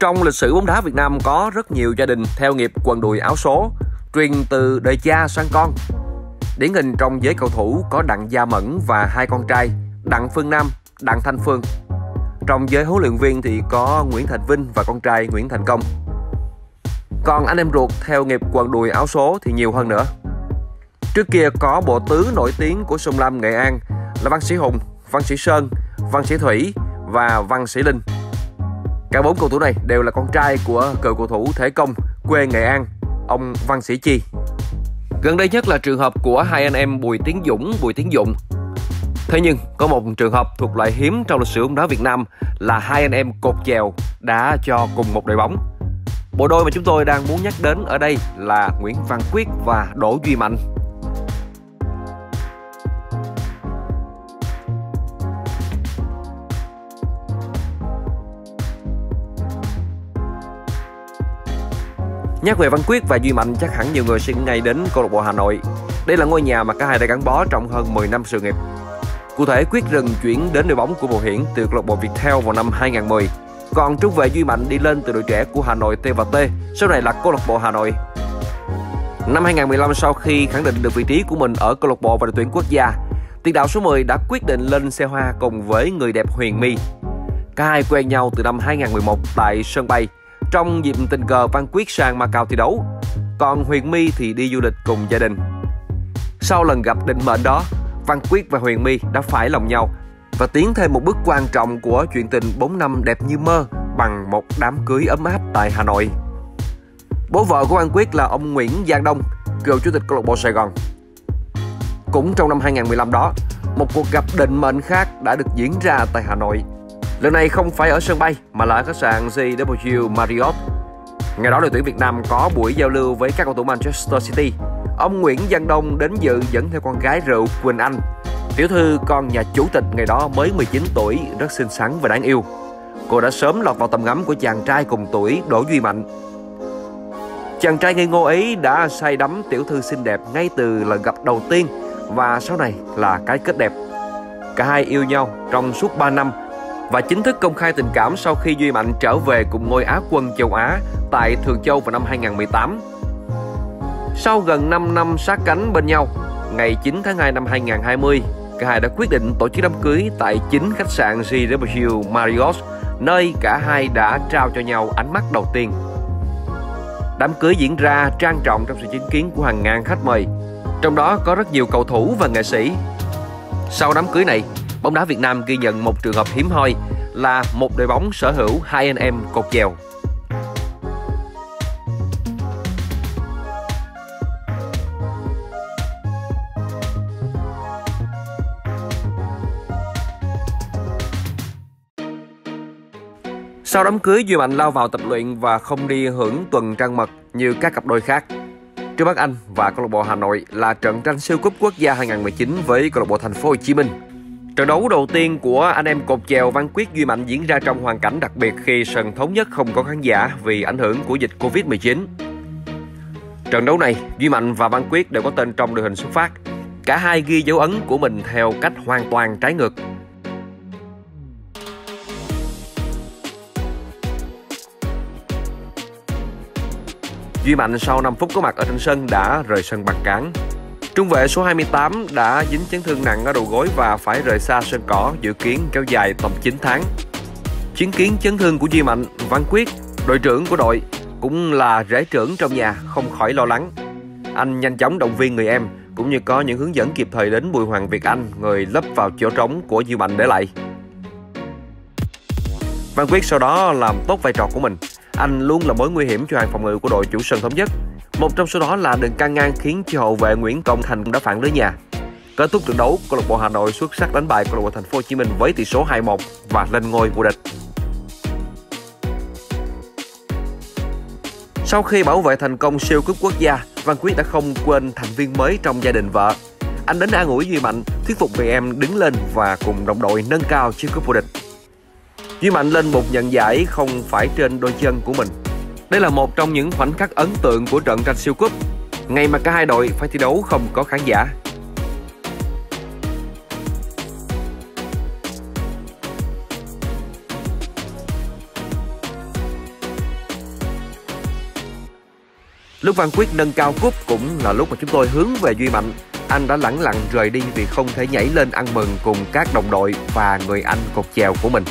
Trong lịch sử bóng đá Việt Nam có rất nhiều gia đình theo nghiệp quần đùi áo số, truyền từ đời cha sang con. Điển hình trong giới cầu thủ có Đặng Gia Mẫn và hai con trai Đặng Phương Nam, Đặng Thanh Phương. Trong giới huấn luyện viên thì có Nguyễn Thành Vinh và con trai Nguyễn Thành Công. Còn anh em ruột theo nghiệp quần đùi áo số thì nhiều hơn nữa. Trước kia có bộ tứ nổi tiếng của Sông Lam Nghệ An là Văn Sĩ Hùng, Văn Sĩ Sơn, Văn Sĩ Thủy và Văn Sĩ Linh. Cả bốn cầu thủ này đều là con trai của cựu cầu thủ Thể Công quê Nghệ An, ông Văn Sĩ Chi. Gần đây nhất là trường hợp của hai anh em Bùi Tiến Dũng, Bùi Tiến Dụng. Thế nhưng có một trường hợp thuộc loại hiếm trong lịch sử bóng đá Việt Nam là hai anh em cột chèo đá cho cùng một đội bóng. Bộ đôi mà chúng tôi đang muốn nhắc đến ở đây là Nguyễn Văn Quyết và Đỗ Duy Mạnh. Nhắc về Văn Quyết và Duy Mạnh, chắc hẳn nhiều người sẽ ngay đến câu lạc bộ Hà Nội. Đây là ngôi nhà mà cả hai đã gắn bó trong hơn 10 năm sự nghiệp. Cụ thể, Quyết dần chuyển đến đội bóng của Bồ Hiển từ câu lạc bộ Viettel vào năm 2010. Còn trung vệ Duy Mạnh đi lên từ đội trẻ của Hà Nội T&T, sau này là câu lạc bộ Hà Nội. Năm 2015, sau khi khẳng định được vị trí của mình ở câu lạc bộ và đội tuyển quốc gia, tiền đạo số 10 đã quyết định lên xe hoa cùng với người đẹp Huyền My. Cả hai quen nhau từ năm 2011 tại sân bay. Trong dịp tình cờ Văn Quyết sang Macau thi đấu, còn Huyền My thì đi du lịch cùng gia đình. Sau lần gặp định mệnh đó, Văn Quyết và Huyền My đã phải lòng nhau và tiến thêm một bước quan trọng của chuyện tình 4 năm đẹp như mơ bằng một đám cưới ấm áp tại Hà Nội. Bố vợ của Văn Quyết là ông Nguyễn Giang Đông, cựu chủ tịch câu lạc bộ Sài Gòn. Cũng trong năm 2015 đó, một cuộc gặp định mệnh khác đã được diễn ra tại Hà Nội. Lần này không phải ở sân bay mà là ở khách sạn JW Marriott. Ngày đó đội tuyển Việt Nam có buổi giao lưu với các cầu thủ Manchester City. Ông Nguyễn Giang Đông đến dự dẫn theo con gái rượu Quỳnh Anh, tiểu thư con nhà chủ tịch ngày đó mới 19 tuổi, rất xinh xắn và đáng yêu. Cô đã sớm lọt vào tầm ngắm của chàng trai cùng tuổi Đỗ Duy Mạnh. Chàng trai ngây ngô ấy đã say đắm tiểu thư xinh đẹp ngay từ lần gặp đầu tiên và sau này là cái kết đẹp. Cả hai yêu nhau trong suốt 3 năm và chính thức công khai tình cảm sau khi Duy Mạnh trở về cùng ngôi Á quân châu Á tại Thường Châu vào năm 2018. Sau gần 5 năm sát cánh bên nhau, ngày 9 tháng 2 năm 2020, cả hai đã quyết định tổ chức đám cưới tại chính khách sạn JW Marriott, nơi cả hai đã trao cho nhau ánh mắt đầu tiên. Đám cưới diễn ra trang trọng trong sự chứng kiến của hàng ngàn khách mời, trong đó có rất nhiều cầu thủ và nghệ sĩ. Sau đám cưới này, bóng đá Việt Nam ghi nhận một trường hợp hiếm hoi là một đội bóng sở hữu hai anh em cột chèo. Sau đám cưới, Duy Mạnh lao vào tập luyện và không đi hưởng tuần trăng mật như các cặp đôi khác. Trước mắt anh và câu lạc bộ Hà Nội là trận tranh siêu cúp quốc gia 2019 với câu lạc bộ Thành phố Hồ Chí Minh. Trận đấu đầu tiên của anh em cột chèo Văn Quyết Duy Mạnh diễn ra trong hoàn cảnh đặc biệt khi Sân Thống Nhất không có khán giả vì ảnh hưởng của dịch Covid-19. Trận đấu này, Duy Mạnh và Văn Quyết đều có tên trong đội hình xuất phát. Cả hai ghi dấu ấn của mình theo cách hoàn toàn trái ngược. Duy Mạnh sau 5 phút có mặt ở trên sân đã rời sân bằng cáng. Trung vệ số 28 đã dính chấn thương nặng ở đầu gối và phải rời xa sân cỏ, dự kiến kéo dài tầm 9 tháng. Chứng kiến chấn thương của Duy Mạnh, Văn Quyết, đội trưởng của đội, cũng là rể trưởng trong nhà, không khỏi lo lắng. Anh nhanh chóng động viên người em, cũng như có những hướng dẫn kịp thời đến Bùi Hoàng Việt Anh, người lấp vào chỗ trống của Duy Mạnh để lại. Văn Quyết sau đó làm tốt vai trò của mình. Anh luôn là mối nguy hiểm cho hàng phòng ngự của đội chủ Sân Thống Nhất. Một trong số đó là đường căng ngang khiến cho hậu vệ Nguyễn Công Thành cũng đã phản lưới nhà. Kết thúc trận đấu, câu lạc bộ Hà Nội xuất sắc đánh bại câu lạc bộ Thành phố Hồ Chí Minh với tỷ số 2-1 và lên ngôi vô địch. Sau khi bảo vệ thành công siêu cúp quốc gia, Văn Quyết đã không quên thành viên mới trong gia đình vợ. Anh đến an ủi Duy Mạnh, thuyết phục người em đứng lên và cùng đồng đội nâng cao chiếc cúp vô địch. Duy Mạnh lên một nhận giải không phải trên đôi chân của mình. Đây là một trong những khoảnh khắc ấn tượng của trận tranh siêu cúp, ngày mà cả hai đội phải thi đấu không có khán giả. Lúc Văn Quyết nâng cao cúp cũng là lúc mà chúng tôi hướng về Duy Mạnh. Anh đã lẳng lặng rời đi vì không thể nhảy lên ăn mừng cùng các đồng đội và người anh cột chèo của mình.